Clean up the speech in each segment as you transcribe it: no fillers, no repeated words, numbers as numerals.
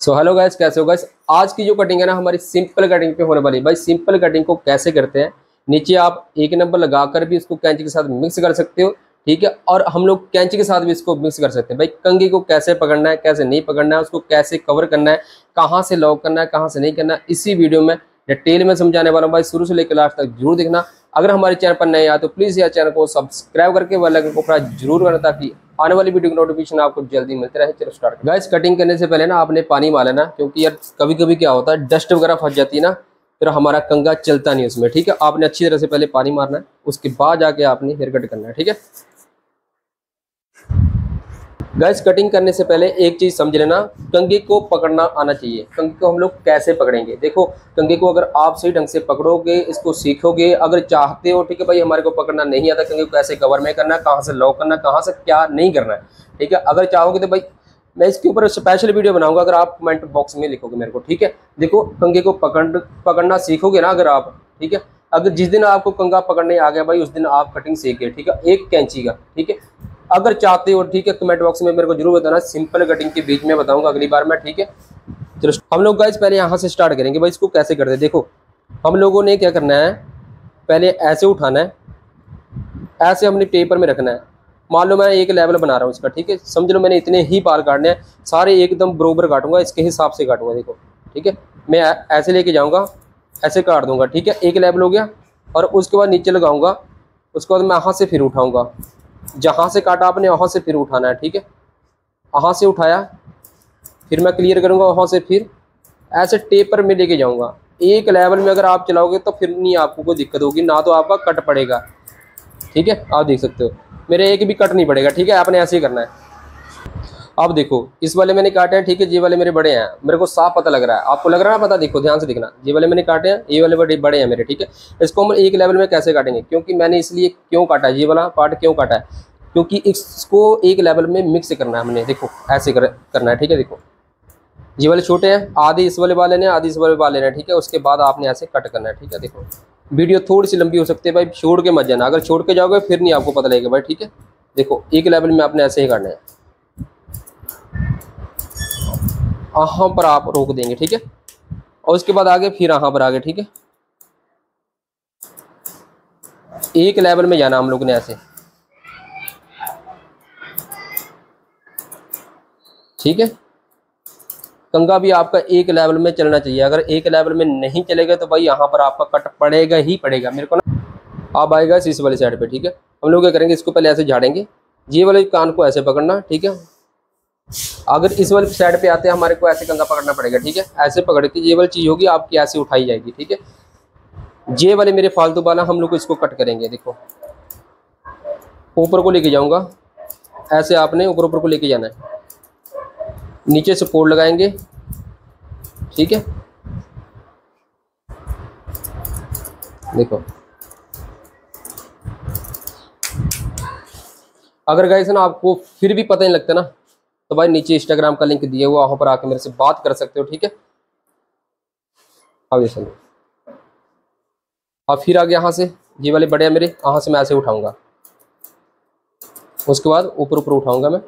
So hello guys, कैसे हो guys. आज की जो कटिंग है ना हमारी सिंपल कटिंग पे होने वाली है। भाई सिंपल कटिंग को कैसे करते हैं, नीचे आप एक नंबर लगाकर भी इसको कैंची के साथ मिक्स कर सकते हो, ठीक है। और हम लोग कैंची के साथ भी इसको मिक्स कर सकते हैं। भाई कंघी को कैसे पकड़ना है, कैसे नहीं पकड़ना है, उसको कैसे कवर करना है, कहाँ से लॉक करना है, कहाँ से नहीं करना है, इसी वीडियो में डिटेल में समझाने वाला हूँ। भाई शुरू से लेकर लास्ट तक जरूर देखना। अगर हमारे चैनल पर नए आए तो प्लीज़ यार चैनल को सब्सक्राइब करके बेल आइकन को प्रेस जरूर करना ताकि आने वाली वीडियो की नोटिफिकेशन आपको जल्दी मिलते रहे। चलो स्टार्ट गाइस। कटिंग करने से पहले ना आपने पानी मार लेना, क्योंकि यार कभी कभी क्या होता है डस्ट वगैरह फंस जाती है ना, फिर हमारा कंघा चलता नहीं उसमें, ठीक है। आपने अच्छी तरह से पहले पानी मारना है, उसके बाद जाके आपने हेयर कट करना है, ठीक है। गाइस कटिंग करने से पहले एक चीज़ समझ लेना, कंघी को पकड़ना आना चाहिए। कंघी को हम लोग कैसे पकड़ेंगे, देखो कंघी को अगर आप सही ढंग से पकड़ोगे, इसको सीखोगे, अगर चाहते हो, ठीक है। भाई हमारे को पकड़ना नहीं आता, कंघी को कैसे कवर में करना, कहाँ से लॉक करना, कहाँ से क्या नहीं करना है, ठीक है। अगर चाहोगे तो भाई मैं इसके ऊपर स्पेशल वीडियो बनाऊंगा, अगर आप कमेंट बॉक्स में लिखोगे मेरे को, ठीक है। देखो कंघी को पकड़ना सीखोगे ना अगर आप, ठीक है। अगर जिस दिन आपको कंघा पकड़ने आ गया भाई उस दिन आप कटिंग सीख गए, ठीक है, एक कैंची का, ठीक है। अगर चाहते हो, ठीक है, कमेंट बॉक्स में मेरे को जरूर बताना, सिंपल कटिंग के बीच में बताऊंगा अगली बार मैं, ठीक है। चलो हम लोग गाइस पहले यहाँ से स्टार्ट करेंगे। भाई इसको कैसे करते हैं, देखो हम लोगों ने क्या करना है, पहले ऐसे उठाना है, ऐसे हमने पेपर में रखना है। मान लो मैं एक लेवल बना रहा हूँ इसका, ठीक है। समझ लो मैंने इतने ही बाल काटने हैं, सारे एकदम बरोबर काटूंगा, इसके हिसाब से काटूंगा, देखो, ठीक है। मैं ऐसे लेके जाऊँगा, ऐसे काट दूंगा, ठीक है। एक लेवल हो गया, और उसके बाद नीचे लगाऊंगा, उसके बाद मैं यहाँ से फिर उठाऊँगा, जहाँ से काटा आपने वहाँ से फिर उठाना है, ठीक है। वहाँ से उठाया, फिर मैं क्लियर करूँगा, वहाँ से फिर ऐसे टेपर में लेके जाऊँगा। एक लेवल में अगर आप चलाओगे तो फिर नहीं आपको कोई दिक्कत होगी, ना तो आपका कट पड़ेगा, ठीक है। आप देख सकते हो मेरे एक भी कट नहीं पड़ेगा, ठीक है। आपने ऐसे ही करना है। अब देखो इस वाले मैंने काटे हैं, ठीक है, ये वाले मेरे बड़े हैं, मेरे को साफ पता लग रहा है, आपको लग रहा है ना, पता, देखो ध्यान से देखना, ये वाले मैंने काटे हैं, ये वाले बड़े हैं मेरे, ठीक है। इसको हम एक लेवल में कैसे काटेंगे, क्योंकि मैंने इसलिए क्यों काटा है, ये वाला पार्ट क्यों काटा है, क्योंकि इसको एक लेवल में मिक्स करना है हमने, देखो ऐसे करना है, ठीक है। देखो ये वाले छोटे हैं, आधे इस वाले बाल लेने, आधे इस वाले बाल लेना है, ठीक है। उसके बाद आपने ऐसे कट करना है, ठीक है। देखो वीडियो थोड़ी सी लंबी हो सकती है भाई, छोड़ के मत जाना, अगर छोड़ के जाओगे फिर नहीं आपको पता लगेगा भाई, ठीक है। देखो एक लेवल में आपने ऐसे ही काटना है, यहाँ पर आप रोक देंगे, ठीक है। और उसके बाद आगे फिर यहाँ पर आगे, ठीक है। एक लेवल में जाना हम लोग ने ऐसे, ठीक है। कंघा भी आपका एक लेवल में चलना चाहिए, अगर एक लेवल में नहीं चलेगा तो भाई यहाँ पर आपका कट पड़ेगा ही पड़ेगा। मेरे को ना आप आएगा इस वाली साइड पे, ठीक है। हम लोग क्या करेंगे, इसको पहले ऐसे झाड़ेंगे, ये वाले कान को ऐसे पकड़ना, ठीक है। अगर इस वाले साइड पे आते हैं हमारे को ऐसे कंघा पकड़ना पड़ेगा, ठीक है। ऐसे पकड़ के ये वाली चीज़ होगी आपकी, ऐसे उठाई जाएगी, ठीक है। ये वाले मेरे फालतू बाल हम लोग इसको कट करेंगे, देखो ऊपर को लेके जाऊंगा, ऐसे आपने ऊपर ऊपर को लेके जाना है, नीचे सपोर्ट लगाएंगे, ठीक है। देखो अगर गाइस ना आपको फिर भी पता नहीं लगता ना तो भाई नीचे इंस्टाग्राम का लिंक दिया हुआ, वहाँ पर आके मेरे से बात कर सकते हो, ठीक है। अब ये चलो, अब फिर आगे यहाँ से ये वाले बड़े हैं मेरे, यहाँ से मैं ऐसे उठाऊंगा, उसके बाद ऊपर ऊपर उठाऊंगा मैं,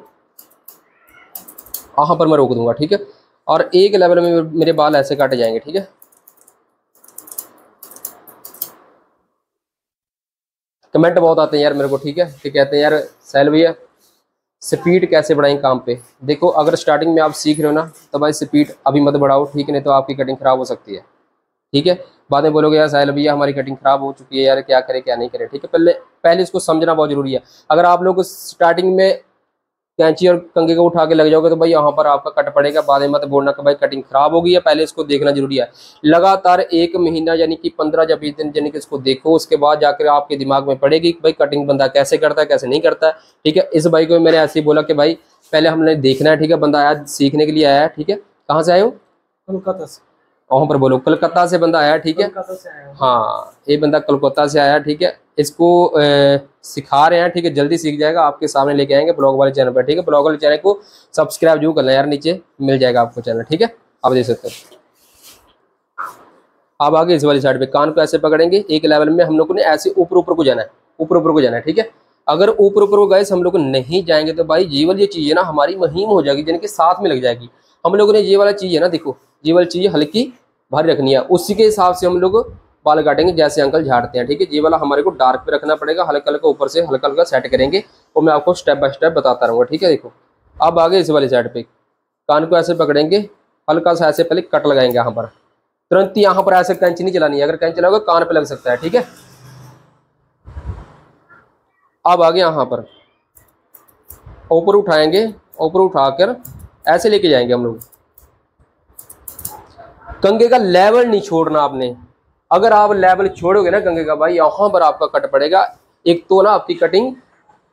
यहाँ पर मैं रोक दूंगा, ठीक है। और एक लेवल में मेरे बाल ऐसे काटे जाएंगे, ठीक है। कमेंट बहुत आते हैं यार मेरे को, ठीक है, कि कहते हैं यार साहिल भैया स्पीड कैसे बढ़ाएंगे काम पे। देखो अगर स्टार्टिंग में आप सीख रहे हो ना तो भाई स्पीड अभी मत बढ़ाओ, ठीक है, नहीं तो आपकी कटिंग खराब हो सकती है, ठीक है। बाद में बोलोगे यार साहिल भैया हमारी कटिंग खराब हो चुकी है यार, क्या करें क्या नहीं करें, ठीक है। पहले इसको समझना बहुत जरूरी है। अगर आप लोग स्टार्टिंग में कैंची और कंघे को उठा के लग जाओगे तो भाई यहाँ पर आपका कट पड़ेगा, बाद में मत बोलना कि भाई कटिंग खराब हो गई है, पहले इसको देखना जरूरी है। लगातार एक महीना यानी कि 15 या 20 दिन यानी कि इसको देखो, उसके बाद जाकर आपके दिमाग में पड़ेगी कि भाई कटिंग बंदा कैसे करता है कैसे नहीं करता है, ठीक है। इस भाई को मैंने ऐसे ही बोला कि भाई पहले हमने देखना है, ठीक है, बंदा आया सीखने के लिए आया है, ठीक है। कहाँ से आए हो, कोलकाता से, वहाँ पर बोलो, कोलकाता से बंदा आया, ठीक है। हाँ ये बंदा कोलकाता से आया, ठीक है। इसको सिखा रहे हैं, ठीक है, जल्दी सीख जाएगा, आपके सामने लेके आएंगे ब्लॉग वाले चैनल पर, ठीक है। ब्लॉग वाले चैनल को सब्सक्राइब जरूर करना यार, नीचे मिल जाएगा आपको चैनल, ठीक है। आप देख सकते हो। आप आगे इस वाली साइड पे कान को ऐसे पकड़ेंगे, एक लेवल में हम लोगों ने ऐसे ऊपर ऊपर को जाना है, ऊपर ऊपर को जाना है, ठीक है। अगर ऊपर ऊपर को गए हम लोग नहीं जाएंगे तो भाई जीवन ये चीज़ है ना हमारी महीम हो जाएगी, यानी कि साथ में लग जाएगी। हम लोगों ने ये वाला चीज़ है ना, देखो ये वाली चीज़ हल्की भारी रखनी है, उसी के हिसाब से हम लोग बाल काटेंगे जैसे अंकल झाड़ते हैं। ठीक है, ये वाला हमारे को डार्क पे रखना पड़ेगा, हल्का हल्का ऊपर से हल्का हल्का सेट करेंगे और मैं आपको स्टेप बाय स्टेप बताता रहूँगा। ठीक है, देखो अब आगे इस वाली साइड पे कान को ऐसे पकड़ेंगे, हल्का सा ऐसे पहले कट लगाएंगे यहाँ पर, तुरंत यहाँ पर ऐसे कैंची नहीं चलानी है, अगर कैंची चलाओगे कान पे लग सकता है। ठीक है, अब आगे यहाँ पर ऊपर उठाएंगे, ऊपर उठाकर ऐसे लेके जाएंगे हम लोग। कंघे का लेवल नहीं छोड़ना आपने, अगर आप लेवल छोड़ोगे ना कंघे का, भाई यहाँ पर आपका कट पड़ेगा, एक तो ना आपकी कटिंग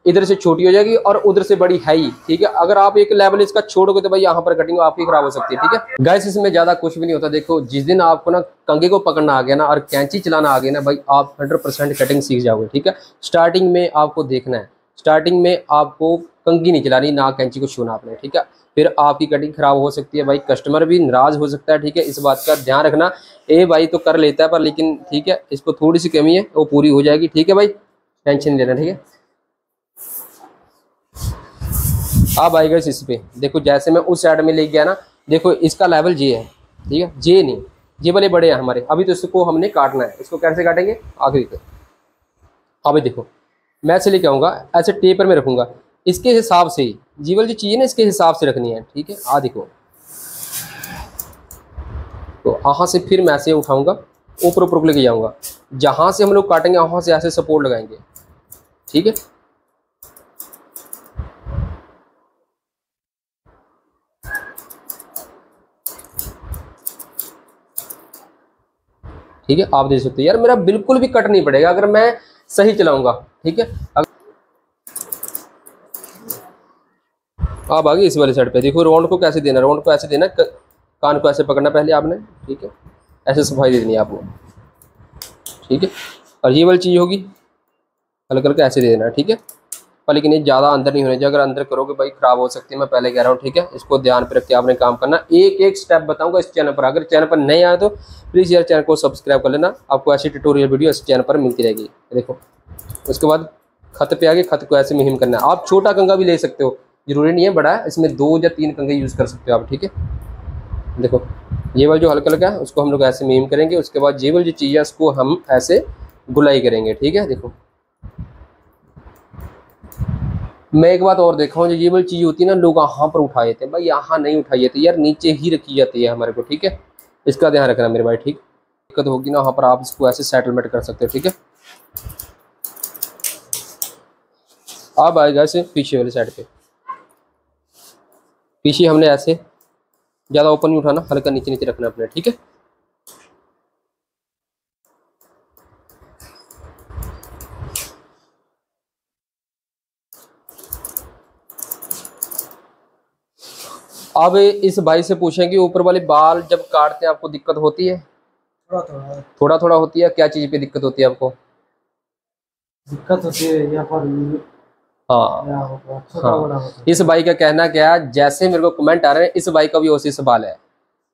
इधर से छोटी हो जाएगी और उधर से बड़ी है ही। ठीक है, अगर आप एक लेवल इसका छोड़ोगे तो भाई यहाँ पर कटिंग आपकी खराब हो सकती है। ठीक है गाइस, इसमें ज्यादा कुछ भी नहीं होता। देखो जिस दिन आपको ना कंघे को पकड़ना आ गया ना और कैंची चलाना आ गया ना, भाई आप 100% कटिंग सीख जाओगे। ठीक है, स्टार्टिंग में आपको देखना है, स्टार्टिंग में आपको कंघी नहीं चलानी ना कैंची को छूना आपने। ठीक है, फिर आपकी कटिंग खराब हो सकती है, भाई कस्टमर भी नाराज हो सकता है। ठीक है, इस बात का ध्यान रखना। ए भाई तो कर लेता है पर, लेकिन ठीक है इसको थोड़ी सी कमी है वो पूरी हो जाएगी। ठीक है भाई, टेंशन नहीं लेना। ठीक है, आप आएगा इस पे, देखो जैसे मैं उस साइड में ले गया ना, देखो इसका लेवल जे है। ठीक है, जे नहीं, जे वाले बड़े हैं हमारे, अभी तो इसको हमने काटना है। इसको कैसे काटेंगे आखिरी पे। अभी देखो मैं से लेके आऊँगा, ऐसे टेपर में रखूँगा, इसके हिसाब से जीवल जो चाहिए ना इसके हिसाब से रखनी है। ठीक है, आ देखो तो यहाँ से फिर मैं ऐसे उठाऊँगा, ऊपर ऊपर लेके जाऊँगा, जहाँ से हम लोग काटेंगे वहाँ से ऐसे सपोर्ट लगाएंगे। ठीक है, ठीक है, आप देख सकते हो यार मेरा बिल्कुल भी कट नहीं पड़ेगा अगर मैं सही चलाऊंगा। ठीक है, आप आगे इस वाले साइड पे देखो, राउंड को कैसे देना, राउंड को ऐसे देना, कान को ऐसे पकड़ना पहले आपने। ठीक है, ऐसे सफाई दे देनी है आपको। ठीक है, और ये वाली चीज़ होगी हल्का हल्का ऐसे दे देना। ठीक है, पर लेकिन ये ज़्यादा अंदर नहीं होने चाहिए, अगर अंदर करोगे भाई खराब हो सकती है, मैं पहले कह रहा हूँ। ठीक है, इसको ध्यान पर रख के आपने काम करना। एक एक स्टेप बताऊंगा इस चैनल पर, अगर चैनल पर नहीं आए तो प्लीज़ यार चैनल को सब्सक्राइब कर लेना, आपको ऐसी ट्यूटोरियल वीडियो इस चैनल पर मिलती रहेगी। देखो उसके बाद खत पे आगे, खत को ऐसे मुहिम करना है। आप छोटा कंघा भी ले सकते हो, जरूरी नहीं है बड़ा है, इसमें 2 या 3 कंघे यूज़ कर सकते हो आप। ठीक है, देखो ये वाला जो हल्का हल्का है उसको हम लोग ऐसे मुहिम करेंगे, उसके बाद ये वाली जो चीज़ है उसको हम ऐसे गुलाई करेंगे। ठीक है, देखो मैं एक बात और देखा हूँ, जो ये वाली चीज़ होती है ना लोग यहाँ पर उठा देते हैं, भाई यहाँ नहीं उठाई जाती यार, नीचे ही रखी जाती है हमारे को। ठीक है, इसका ध्यान रखना मेरे भाई। ठीक, दिक्कत होगी ना वहाँ पर, आप इसको ऐसे सेटलमेंट कर सकते हो। ठीक है, आप आएगा ऐसे पीछे वाली साइड पे, पीछे हमने ऐसे ज़्यादा ओपन नहीं उठाना, हल्का नीचे नीचे रखना अपने। ठीक है, अब इस भाई से पूछें कि ऊपर वाले बाल जब काटते हैं आपको दिक्कत होती है? थोड़ा थोड़ा होती है। क्या चीज़ पे दिक्कत होती है आपको? दिक्कत होती है या पर हाँ। इस भाई का कहना क्या है, जैसे मेरे को कमेंट आ रहे हैं, इस भाई का भी उसी सवाल है।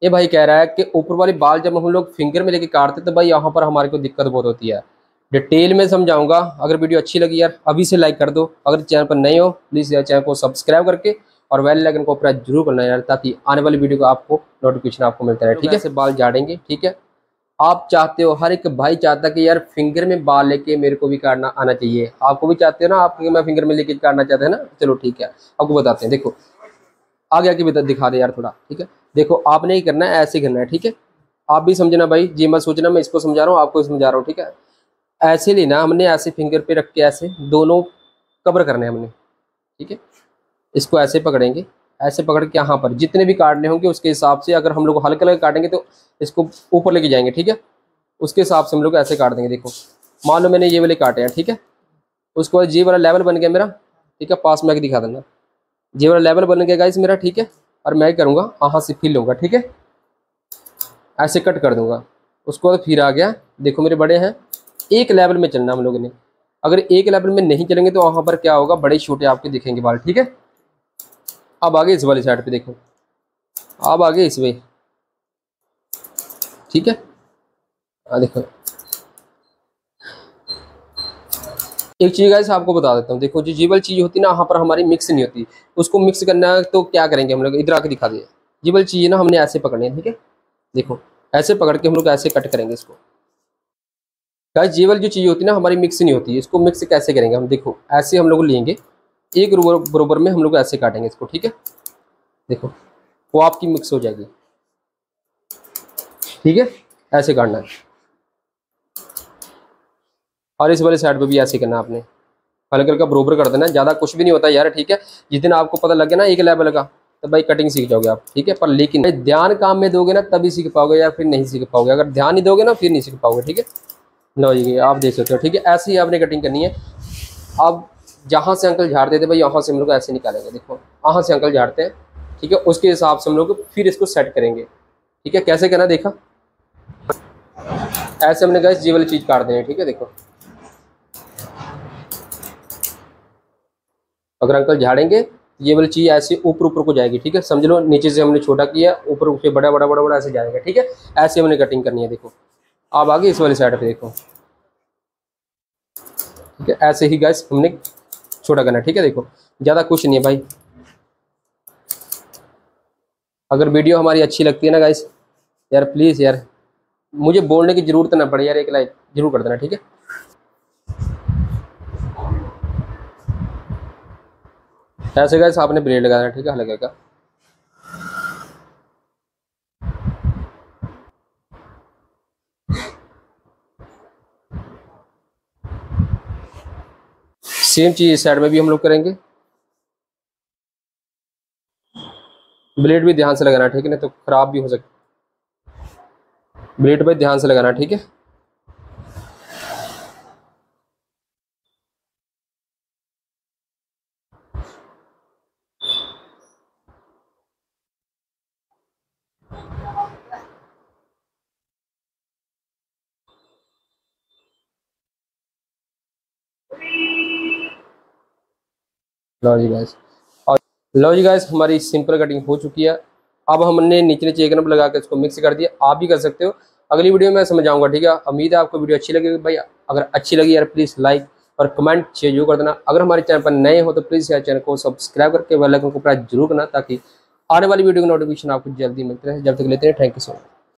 ये भाई कह रहा है कि ऊपर वाले बाल जब हम लोग फिंगर में लेके काटते तो भाई यहाँ पर हमारे को दिक्कत बहुत होती है। डिटेल में समझाऊंगा। अगर वीडियो अच्छी लगी यार अभी से लाइक कर दो, अगर चैनल पर नए हो प्लीज़ यार चैनल को सब्सक्राइब करके और बेल आइकन को प्रेस जरूर करना यार, ताकि आने वाली वीडियो का आपको नोटिफिकेशन आपको मिलता रहे। ठीक है, ऐसे बाल झाड़ेंगे। ठीक है, आप चाहते हो, हर एक भाई चाहता है कि यार फिंगर में बाल लेके मेरे को भी काटना आना चाहिए। आपको भी चाहते हो ना आप, मैं फिंगर में लेके काटना चाहते हैं ना। चलो ठीक है, आपको बताते हैं। देखो आगे आके भी दिखा दे यार थोड़ा। ठीक है, देखो आपने ही करना है, ऐसे करना है। ठीक है, आप भी समझना भाई, जी मत सोचना मैं इसको समझा रहा हूँ आपको समझा रहा हूँ। ठीक है, ऐसे लेना हमने, ऐसे फिंगर पे रख के ऐसे दोनों कवर करने हमने। ठीक है, इसको ऐसे पकड़ेंगे, ऐसे पकड़ के यहाँ पर जितने भी काटने होंगे उसके हिसाब से, अगर हम लोग हल्का हल्का काटेंगे तो इसको ऊपर लेके जाएंगे। ठीक है, उसके हिसाब से हम लोग ऐसे काट देंगे। देखो मान लो मैंने ये वाले काटे हैं। ठीक है, उसके बाद ये वाला लेवल बन गया मेरा। ठीक है, पास में आके दिखा देना, ये वाला लेवल बन गया गाइस मेरा। ठीक है, और मैं करूँगा यहाँ से फिर लूँगा। ठीक है, ऐसे कट कर दूँगा, उसके बाद फिर आ गया। देखो मेरे बड़े हैं, एक लेवल में चलना हम लोगों ने, अगर एक लेवल में नहीं चलेंगे तो वहाँ पर क्या होगा, बड़े छोटे आपके दिखेंगे बाल। ठीक है, अब आगे इस वाली साइड पे देखो, अब आगे इस वे। ठीक है, देखो एक चीज़ गाइस आपको बता देता हूँ, देखो जो जीवल चीज़ होती है ना यहाँ पर हमारी मिक्स नहीं होती, उसको मिक्स करना है तो क्या करेंगे हम लोग, इधर आके दिखा दिए, ये वाली चाहिए ना, हमने ऐसे पकड़नी है, ठीक है। देखो ऐसे पकड़ के हम लोग ऐसे कट करेंगे इसको। गाइस ये वाली जो चीज़ होती है ना हमारी मिक्स नहीं होती है, इसको मिक्स कैसे करेंगे हम, देखो ऐसे हम लोग लेंगे एक बरोबर में हम लोग ऐसे काटेंगे इसको, ठीक है। देखो वो आपकी मिक्स हो जाएगी, ठीक है। ऐसे काटना है और इस वाले साइड पे भी ऐसे करना, आपने हल्का हल्का बरोबर कर देना, ज़्यादा कुछ भी नहीं होता यार, ठीक है। जिस दिन आपको पता लगे ना एक लेवल का, तब भाई कटिंग सीख जाओगे आप, ठीक है। पर लेकिन ध्यान काम में दोगे ना तभी सीख पाओगे, या फिर नहीं सीख पाओगे। अगर ध्यान नहीं दोगे ना फिर नहीं सीख पाओगे, ठीक है। लो ये आप देख सकते हो, ठीक है। ऐसे ही आपने कटिंग करनी है। अब जहाँ से अंकल झाड़ते थे भाई यहाँ से हम लोग ऐसे निकालेंगे, देखो यहाँ से अंकल झाड़ते हैं, ठीक है। उसके हिसाब से हम लोग फिर इसको सेट करेंगे, ठीक है। कैसे करना देखा, ऐसे हमने गैस जी वाली चीज़ काट देनी है, ठीक है। देखो अगर अंकल झाड़ेंगे तो ये वाली चीज़ ऐसे ऊपर ऊपर को जाएगी, ठीक है। समझ लो नीचे से हमने छोटा किया, ऊपर से बड़ा बड़ा बड़ा बड़ा ऐसे जाएगा, ठीक है। ऐसे हमने कटिंग करनी है। देखो आप आगे इस वाली साइड पर देखो, ठीक है। ऐसे ही गैस हमने छोटा करना, ठीक है। देखो ज़्यादा कुछ नहीं है भाई। अगर वीडियो हमारी अच्छी लगती है ना गाइस यार, प्लीज़ यार मुझे बोलने की ज़रूरत ना पड़े यार, एक लाइक ज़रूर कर देना, ठीक है। ऐसे गाइस आपने ब्लेड लगा देना, ठीक है, हल्का हल्का। सेम चीज़ इस साइड में भी हम लोग करेंगे, ब्लेड भी ध्यान से लगाना, ठीक है, नहीं तो खराब भी हो सकता। ब्लेड भी ध्यान से लगाना, ठीक है। लो जी गाइस, लो जी गाइस हमारी सिंपल कटिंग हो चुकी है। अब हमने नीचे नीचे एक नंबर लगा कर इसको मिक्स कर दिया। आप भी कर सकते हो, अगली वीडियो में समझाऊंगा, ठीक है। उम्मीद है आपको वीडियो अच्छी लगेगी भाई। अगर अच्छी लगी यार प्लीज़ लाइक और कमेंट शेयर जरूर कर देना। अगर हमारे चैनल पर नए हो तो प्लीज़ यार चैनल को सब्सक्राइब करके बेल आइकन को प्रेस जरूर करना, ताकि आने वाली वीडियो की नोटिफिकेशन आपको जल्दी मिलते रहे। जब तक लेते हैं, थैंक यू सो मच।